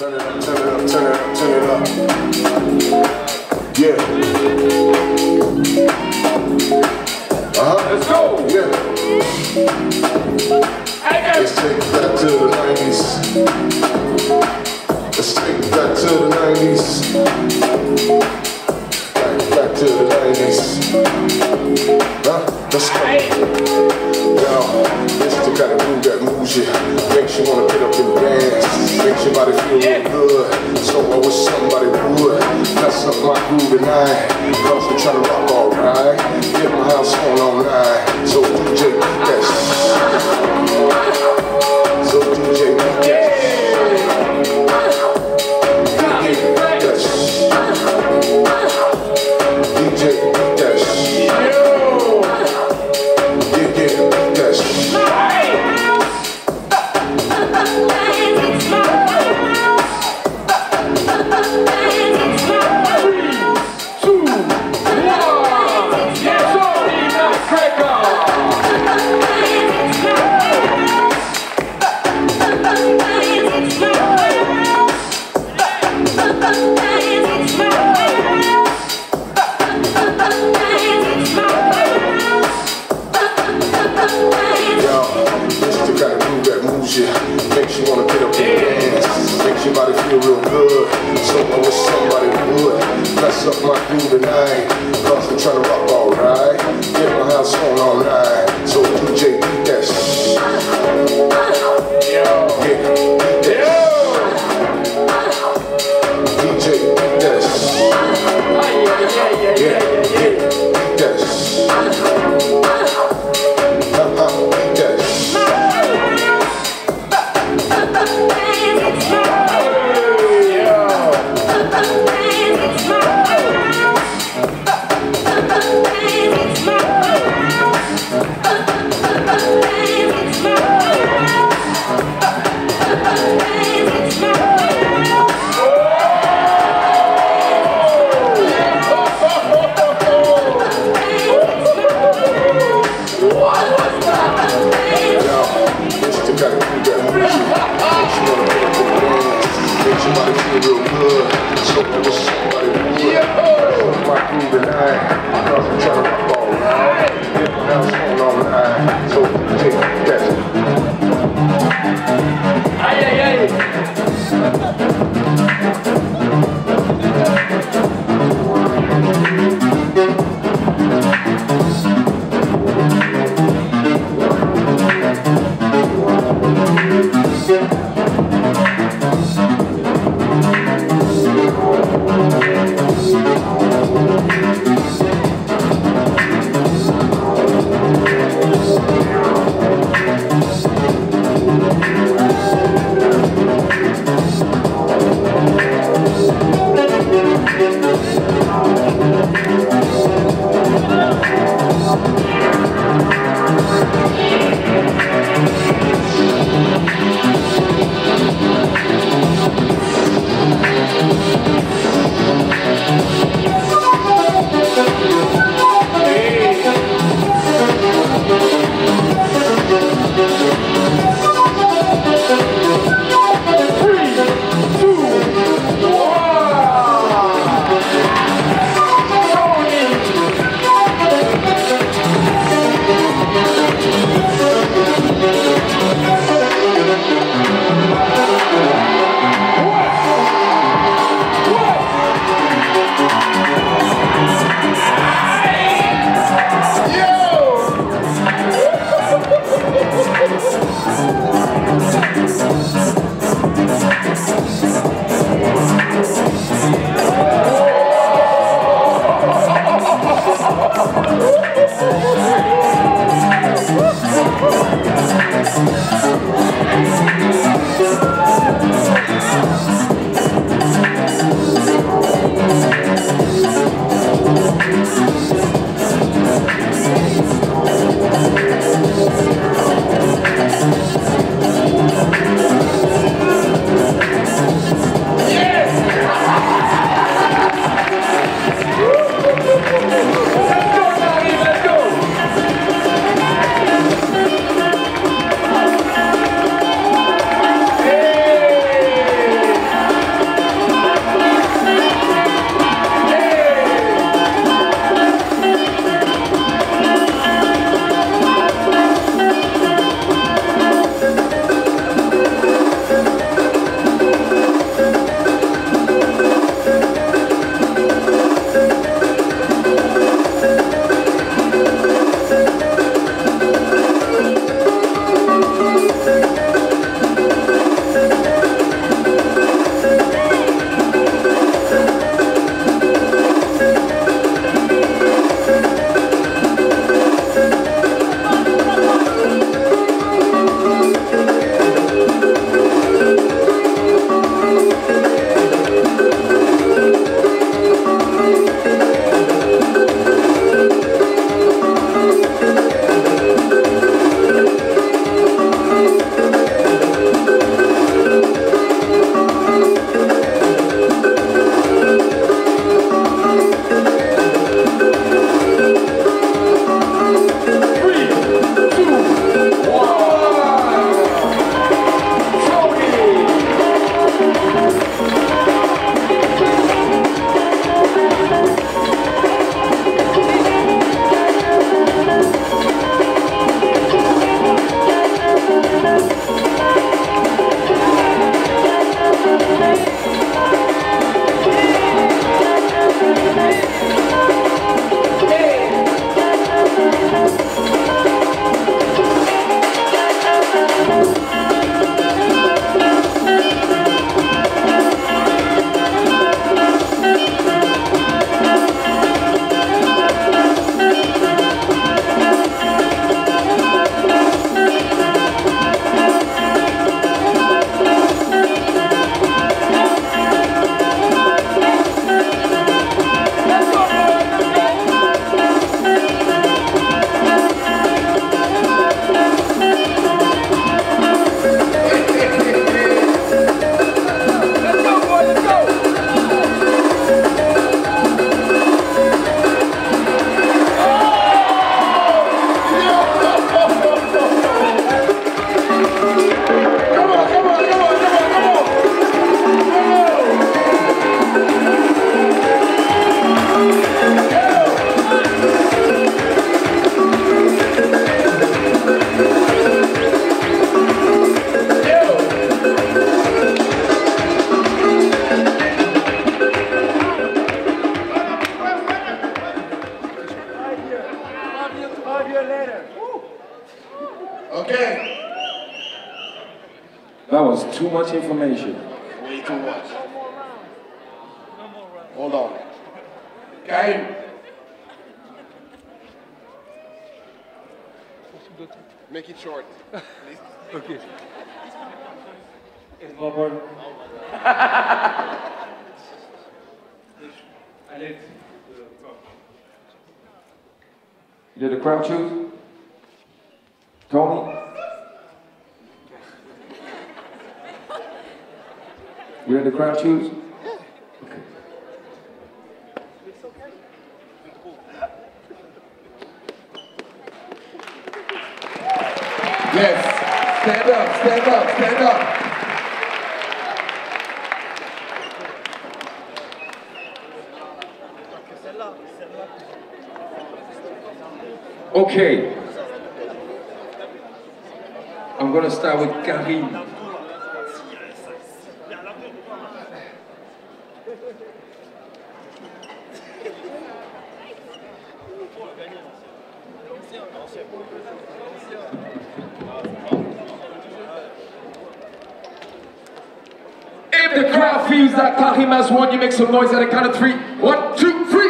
Turn it up, turn it up, turn it up, turn it up. Yeah. Let's go. Yeah. Let's take it back to the 90s. Let's take it back to the 90s. Back to the 90s. Let's go. Now, this is the kind of move that moves you. Makes you wanna get up and dance. Makes your body feel real good. So I wish somebody would mess up my groove tonight. Cause I'm trying to rock all right. Get my house on all night. So DJ, yes. So DJ, yes. Makes you wanna get up and dance. Makes your body feel real good. So I wish somebody would mess up my groove tonight. Cause I'm trying to rock all right. Get my house on all night. So DJ, beat that shit. Yeah, beat that. DJ, beat that shit. Yeah, beat that shit. much information. Way too much. Hold on. Karim. Make it short. Okay. Did the crowd choose? Tony? Did the crowd choose? Okay. Yes. Stand up, stand up, stand up. Okay, I'm gonna start with Karim. If the crowd feels that Karim has won, you make some noise at a count of three. 1, 2, 3.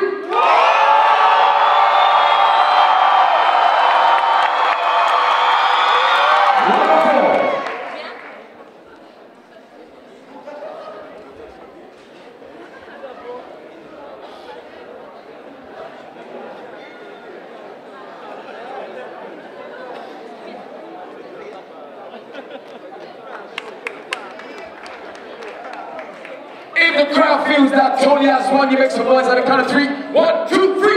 If the crowd feels that Tony has won, you make some noise at the count of three. 1, 2, 3.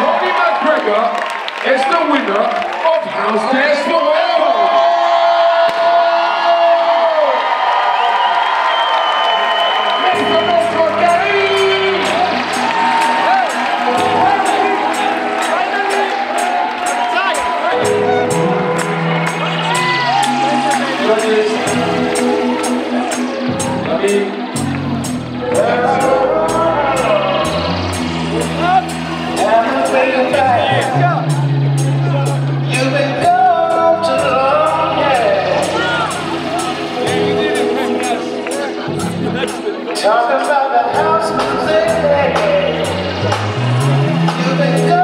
Tony McGregor is the winner of House Dance Forever. Talk about the house music.